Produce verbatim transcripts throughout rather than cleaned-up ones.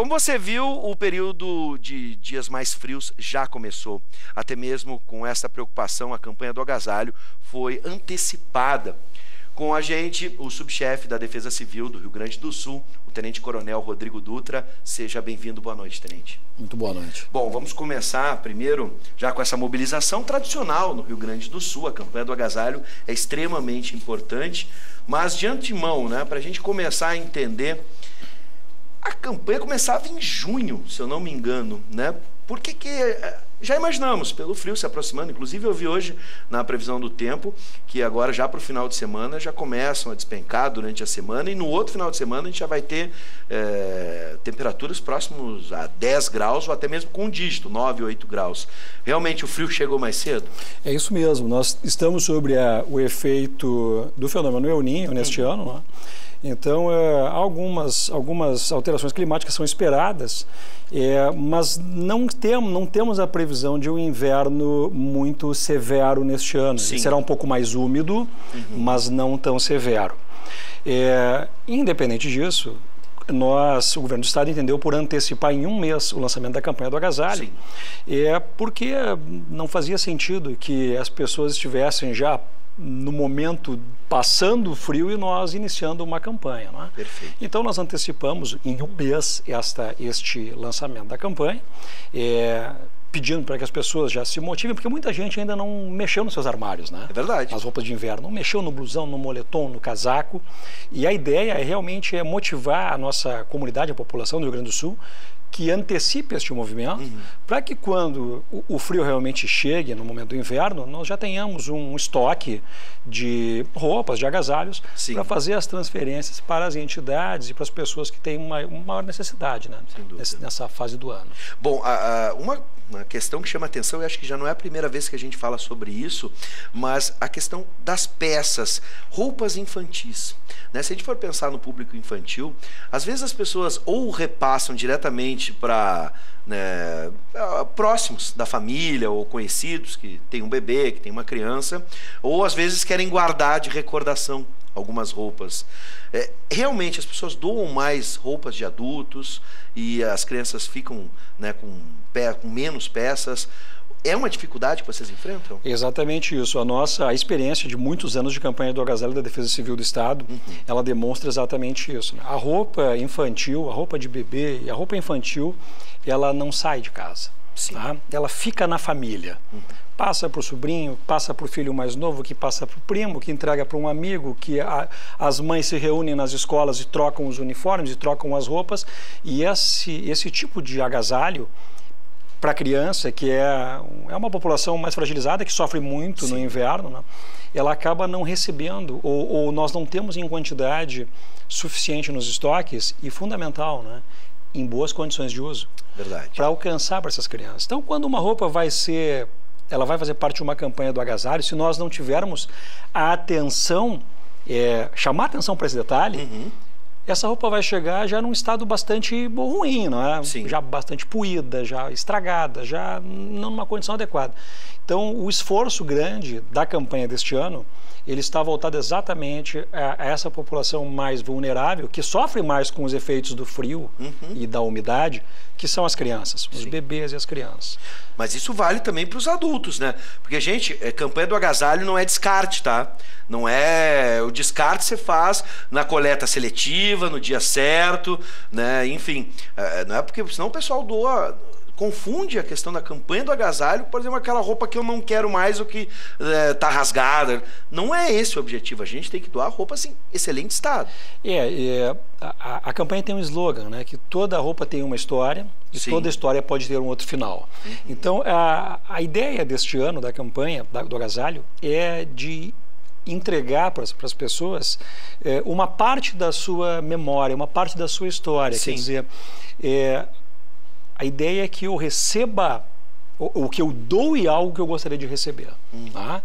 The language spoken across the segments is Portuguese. Como você viu, o período de dias mais frios já começou. Até mesmo com essa preocupação, a campanha do agasalho foi antecipada. Com a gente, o subchefe da Defesa Civil do Rio Grande do Sul, o tenente-coronel Rodrigo Dutra. Seja bem-vindo. Boa noite, tenente. Muito boa noite. Bom, vamos começar primeiro já com essa mobilização tradicional no Rio Grande do Sul. A campanha do agasalho é extremamente importante, mas de antemão, né, para a gente começar a entender... A campanha começava em junho, se eu não me engano, né? Por que que... Já imaginamos, pelo frio se aproximando, inclusive eu vi hoje na previsão do tempo que agora já para o final de semana já começam a despencar durante a semana e no outro final de semana a gente já vai ter é, temperaturas próximas a dez graus ou até mesmo com um dígito, nove, oito graus. Realmente o frio chegou mais cedo? É isso mesmo, nós estamos sobre a, o efeito do fenômeno El Niño neste hum. ano, né? Então, é, algumas, algumas alterações climáticas são esperadas, é, mas não, tem, não temos a previsão de um inverno muito severo neste ano. Sim. Será um pouco mais úmido, uhum. mas não tão severo. É, independente disso, nós, o governo do estado entendeu por antecipar em um mês o lançamento da campanha do agasalho. Sim. É, porque não fazia sentido que as pessoas estivessem já... no momento passando frio e nós iniciando uma campanha, né? Perfeito. Então nós antecipamos em um mês esta, este lançamento da campanha, é, pedindo para que as pessoas já se motivem, porque muita gente ainda não mexeu nos seus armários, né? É verdade. As roupas de inverno, não mexeu no blusão, no moletom, no casaco, e a ideia é realmente é motivar a nossa comunidade, a população do Rio Grande do Sul, que antecipe este movimento, uhum. para que quando o, o frio realmente chegue no momento do inverno, nós já tenhamos um estoque de roupas, de agasalhos, para fazer as transferências para as entidades e para as pessoas que têm uma, uma maior necessidade, né? Nessa, nessa fase do ano. Bom, a, a, uma, uma questão que chama atenção, eu acho que já não é a primeira vez que a gente fala sobre isso, mas a questão das peças, roupas infantis. Né? Se a gente for pensar no público infantil, às vezes as pessoas ou repassam diretamente para né, próximos da família ou conhecidos que tem um bebê, que tem uma criança, ou às vezes querem guardar de recordação algumas roupas. É, realmente as pessoas doam mais roupas de adultos e as crianças ficam né, com, pe com menos peças. É uma dificuldade que vocês enfrentam? Exatamente isso. A nossa a experiência de muitos anos de campanha do agasalho da Defesa Civil do Estado, uhum. ela demonstra exatamente isso. A roupa infantil, a roupa de bebê e a roupa infantil, ela não sai de casa. Sim. Tá? Ela fica na família. Uhum. Passa para o sobrinho, passa para o filho mais novo, que passa para o primo, que entrega para um amigo, que a, as mães se reúnem nas escolas e trocam os uniformes e trocam as roupas. E esse, esse tipo de agasalho, para a criança, que é, é uma população mais fragilizada, que sofre muito Sim. no inverno, né? Ela acaba não recebendo, ou, ou nós não temos em quantidade suficiente nos estoques, e fundamental, né? Em boas condições de uso, para alcançar para essas crianças. Então, quando uma roupa vai ser, ela vai fazer parte de uma campanha do agasalho, se nós não tivermos a atenção, é, chamar atenção para esse detalhe, uhum. essa roupa vai chegar já num estado bastante ruim, não é? Sim. Já bastante puída, já estragada, já não numa condição adequada. Então, o esforço grande da campanha deste ano, ele está voltado exatamente a, a essa população mais vulnerável, que sofre mais com os efeitos do frio uhum. e da umidade, que são as crianças, os Sim. bebês e as crianças. Mas isso vale também para os adultos, né? Porque, gente, a campanha do agasalho não é descarte, tá? Não é... O descarte você faz na coleta seletiva, no dia certo, né? Enfim, não é porque senão o pessoal doa... confunde a questão da campanha do agasalho, por exemplo, aquela roupa que eu não quero mais ou que está é, rasgada. Não é esse o objetivo. A gente tem que doar roupa assim, excelente estado. É, é a, a campanha tem um slogan, né? Que toda roupa tem uma história e Sim. toda história pode ter um outro final. Uhum. Então, a, a ideia deste ano da campanha da, do agasalho é de entregar para as pessoas é, uma parte da sua memória, uma parte da sua história. Sim. Quer dizer... É, a ideia é que eu receba, ou, ou que eu doe algo que eu gostaria de receber. Hum. Tá?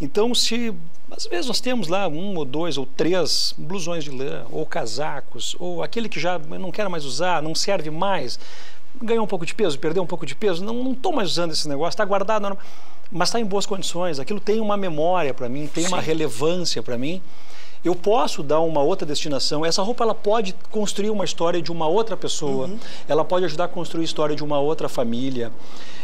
Então, se às vezes nós temos lá um ou dois ou três blusões de lã, ou casacos, ou aquele que já não quero mais usar, não serve mais, ganhou um pouco de peso, perdeu um pouco de peso, não estou mais usando esse negócio, está guardado, não, mas está em boas condições, aquilo tem uma memória para mim, tem Sim. uma relevância para mim. eu posso dar uma outra destinação. Essa roupa ela pode construir uma história de uma outra pessoa, uhum. ela pode ajudar a construir a história de uma outra família.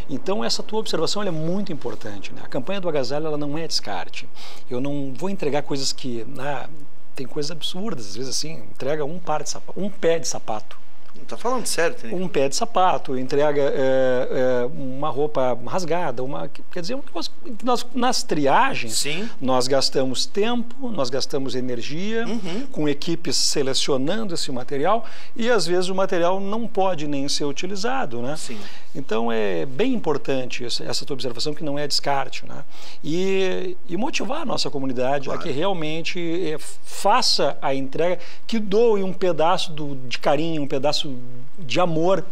Então essa tua observação ela é muito importante, né? A campanha do agasalho ela não é descarte. Eu não vou entregar coisas que... Ah, tem coisas absurdas, às vezes assim, entrega um par de sapato, um pé de sapato. Tá falando sério, Tenico? Um pé de sapato, entrega é, é, uma roupa rasgada, uma, quer dizer, nós, nas triagens, sim. nós gastamos tempo, nós gastamos energia, uhum. com equipes selecionando esse material e, às vezes, o material não pode nem ser utilizado, né? Sim. Então, é bem importante essa, essa tua observação, que não é descarte, né? E, e motivar a nossa comunidade claro. a que realmente é, faça a entrega, que doe um pedaço do, de carinho, um pedaço de amor,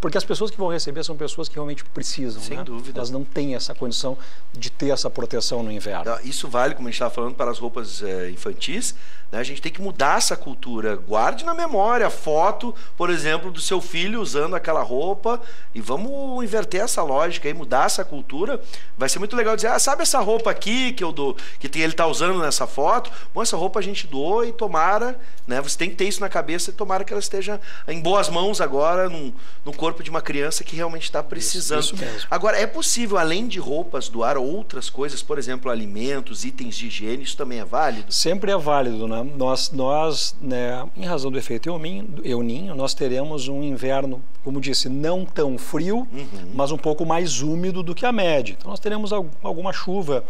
porque as pessoas que vão receber são pessoas que realmente precisam, sem né? dúvida. Elas não têm essa condição de ter essa proteção no inverno. Isso vale, como a gente estava falando, para as roupas é, infantis, né? A gente tem que mudar essa cultura. Guarde na memória a foto, por exemplo, do seu filho usando aquela roupa, e vamos inverter essa lógica e mudar essa cultura. Vai ser muito legal dizer, ah, sabe essa roupa aqui que eu dou, que ele está usando nessa foto? Bom, essa roupa a gente doou e tomara, né? Você tem que ter isso na cabeça e tomara que ela esteja em boas mãos agora, num, num corpo de uma criança que realmente está precisando. Isso, isso mesmo. Agora, é possível, além de roupas, doar outras coisas, por exemplo, alimentos, itens de higiene, isso também é válido? Sempre é válido, né? Nós, nós né, em razão do efeito El Niño, nós teremos um inverno, como disse, não tão frio, uhum. mas um pouco mais úmido do que a média. Então, nós teremos alguma chuva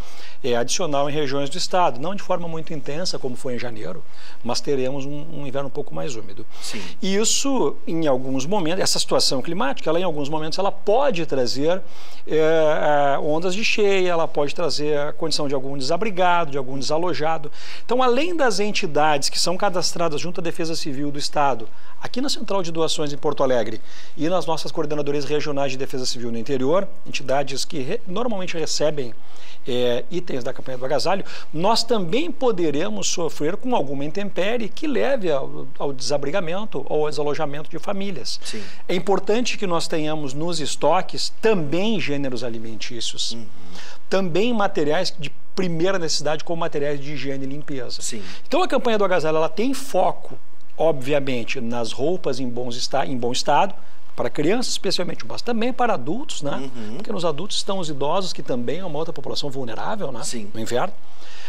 é, adicional em regiões do estado, não de forma muito intensa, como foi em janeiro, mas teremos um, um inverno um pouco mais úmido. Sim. E isso, em alguns momentos, essa situação climática ela, em alguns momentos, ela pode trazer é, ondas de cheia, ela pode trazer a condição de algum desabrigado, de algum desalojado. Então, além das entidades que são cadastradas junto à Defesa Civil do Estado, aqui na Central de Doações em Porto Alegre e nas nossas coordenadorias regionais de Defesa Civil no interior, entidades que re- normalmente recebem é, itens da campanha do agasalho, nós também poderemos sofrer com alguma intempérie que leve ao, ao desabrigamento ou ao desalojamento de famílias. Sim. É importante que nós tenhamos nos estoques também gêneros alimentícios, uhum. também materiais de primeira necessidade, como materiais de higiene e limpeza. Sim. Então a campanha do agasalho ela tem foco, obviamente, nas roupas em, bons esta em bom estado, para crianças especialmente, mas também para adultos, né? Uhum. Porque nos adultos estão os idosos, que também é uma outra população vulnerável, né? Sim. No inverno.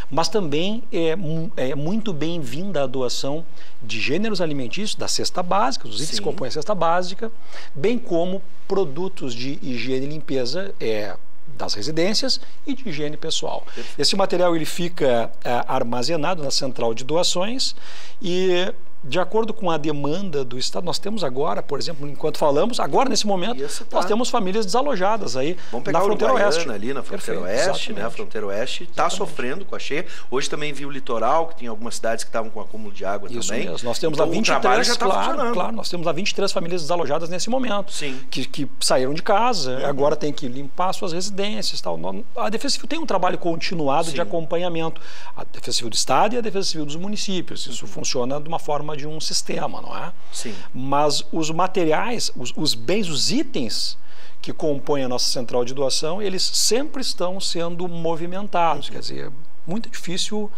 Mas também é, é muito bem-vinda a doação de gêneros alimentícios, da cesta básica, os itens que compõem a cesta básica, bem como produtos de higiene e limpeza é, das residências e de higiene pessoal. Perfeito. Esse material ele fica é, armazenado na central de doações e... de acordo com a demanda do Estado, nós temos agora, por exemplo, enquanto falamos, agora nesse momento, isso, tá. nós temos famílias desalojadas aí na fronteira oeste. ali na fronteira Perfeito, oeste, né? A fronteira oeste está sofrendo com a cheia. Hoje também vi o litoral, que tem algumas cidades que estavam com acúmulo de água isso também. Mesmo. Nós temos então, vinte e três, já tá claro, claro, nós temos lá vinte e três famílias desalojadas nesse momento, Sim. Que, que saíram de casa, uhum. agora tem que limpar suas residências. Tal. A Defesa Civil tem um trabalho continuado Sim. de acompanhamento. A Defesa Civil do Estado e a Defesa Civil dos municípios. Isso uhum. funciona de uma forma de um sistema, não é? Sim. Mas os materiais, os, os bens, os itens que compõem a nossa central de doação, eles sempre estão sendo movimentados. Uhum. Quer dizer, é muito difícil,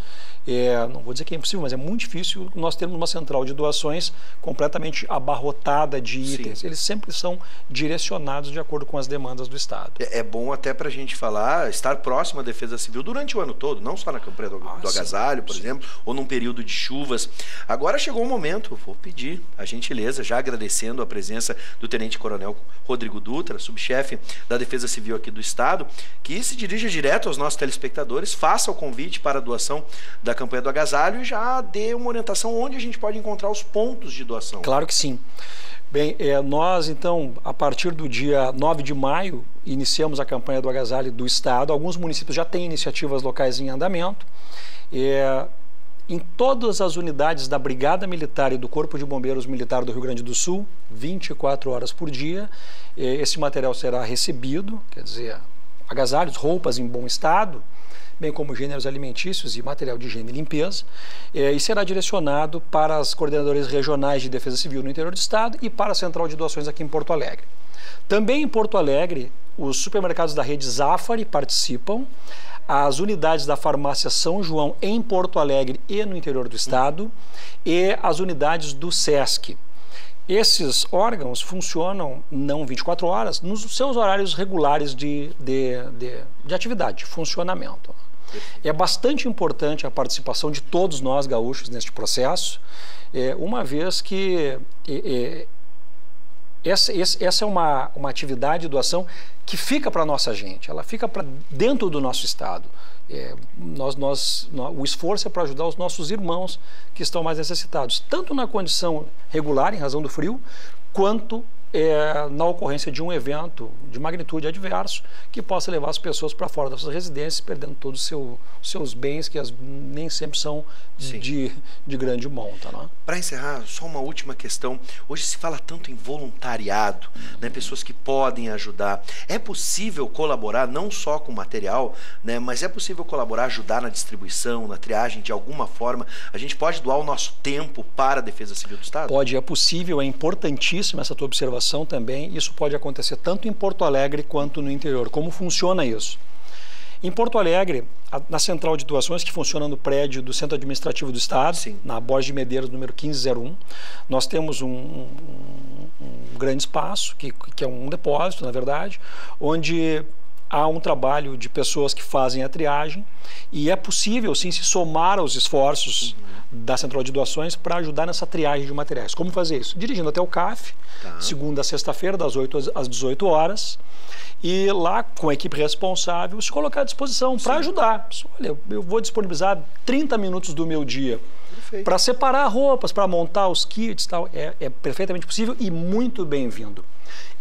é, não vou dizer que é impossível, mas é muito difícil nós termos uma central de doações completamente abarrotada de itens. Sim. Eles sempre são direcionados de acordo com as demandas do Estado. É, é bom até para a gente falar, estar próximo à Defesa Civil durante o ano todo, não só na campanha do, ah, do agasalho, por sim. exemplo, ou num período de chuvas. Agora chegou o momento, vou pedir a gentileza, já agradecendo a presença do Tenente Coronel Rodrigo Dutra, subchefe da Defesa Civil aqui do Estado, que se dirija direto aos nossos telespectadores, faça o convite para a doação da campanha do agasalho e já dê uma orientação onde a gente pode encontrar os pontos de doação. Claro que sim. Bem, é, nós então, a partir do dia nove de maio, iniciamos a campanha do agasalho do Estado. Alguns municípios já têm iniciativas locais em andamento. É, em todas as unidades da Brigada Militar e do Corpo de Bombeiros Militar do Rio Grande do Sul, vinte e quatro horas por dia, é, esse material será recebido, quer dizer, agasalhos, roupas em bom estado, bem como gêneros alimentícios e material de higiene e limpeza, é, e será direcionado para as coordenadorias regionais de Defesa Civil no interior do Estado e para a Central de Doações aqui em Porto Alegre. Também em Porto Alegre, os supermercados da rede Zafari participam, as unidades da farmácia São João em Porto Alegre e no interior do estado e as unidades do SESC. Esses órgãos funcionam não vinte e quatro horas, nos seus horários regulares de, de, de, de atividade, de funcionamento. É bastante importante a participação de todos nós gaúchos neste processo, é, uma vez que é, é, essa, essa é uma, uma atividade de doação que fica para a nossa gente, ela fica para dentro do nosso estado. É, nós, nós, nós, o esforço é para ajudar os nossos irmãos que estão mais necessitados, tanto na condição regular, em razão do frio, quanto é, na ocorrência de um evento de magnitude adverso que possa levar as pessoas para fora das suas residências, perdendo todos os seu, seus bens, que as, nem sempre são de, de grande monta. Né? Para encerrar, só uma última questão. Hoje se fala tanto em voluntariado, uhum. né, pessoas que podem ajudar. É possível colaborar não só com material, né, mas é possível colaborar, ajudar na distribuição, na triagem, de alguma forma? A gente pode doar o nosso tempo para a Defesa Civil do Estado? Pode, é possível, é importantíssima essa tua observação também. Isso pode acontecer tanto em Porto Alegre quanto no interior. Como funciona isso? Em Porto Alegre, a, na central de doações, que funciona no prédio do Centro Administrativo do Estado, Sim. na Borges de Medeiros, número quinze zero um, nós temos um, um, um grande espaço, que, que é um depósito, na verdade, onde há um trabalho de pessoas que fazem a triagem e é possível, sim, se somar aos esforços uhum. da Central de Doações para ajudar nessa triagem de materiais. Como fazer isso? Dirigindo até o C A F, tá. segunda a sexta-feira, das oito às dezoito horas, e lá, com a equipe responsável, se colocar à disposição para ajudar. Olha, eu vou disponibilizar trinta minutos do meu dia para separar roupas, para montar os kits e tal. É, é perfeitamente possível e muito bem-vindo.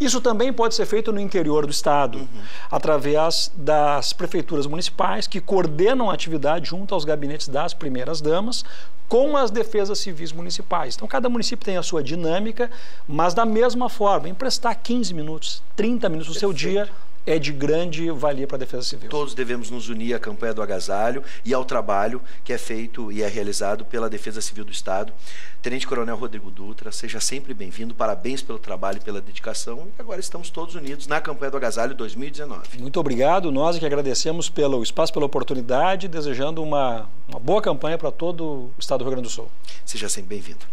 Isso também pode ser feito no interior do estado, uhum. através das prefeituras municipais que coordenam a atividade junto aos gabinetes das primeiras damas com as defesas civis municipais. Então cada município tem a sua dinâmica, mas da mesma forma, emprestar quinze minutos, trinta minutos do seu dia é de grande valia para a Defesa Civil. Todos devemos nos unir à campanha do agasalho e ao trabalho que é feito e é realizado pela Defesa Civil do Estado. Tenente Coronel Rodrigo Dutra, seja sempre bem-vindo, parabéns pelo trabalho e pela dedicação. E agora estamos todos unidos na campanha do agasalho dois mil e dezenove. Muito obrigado, nós que agradecemos pelo espaço, pela oportunidade, desejando uma, uma boa campanha para todo o Estado do Rio Grande do Sul. Seja sempre bem-vindo.